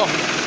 Listo.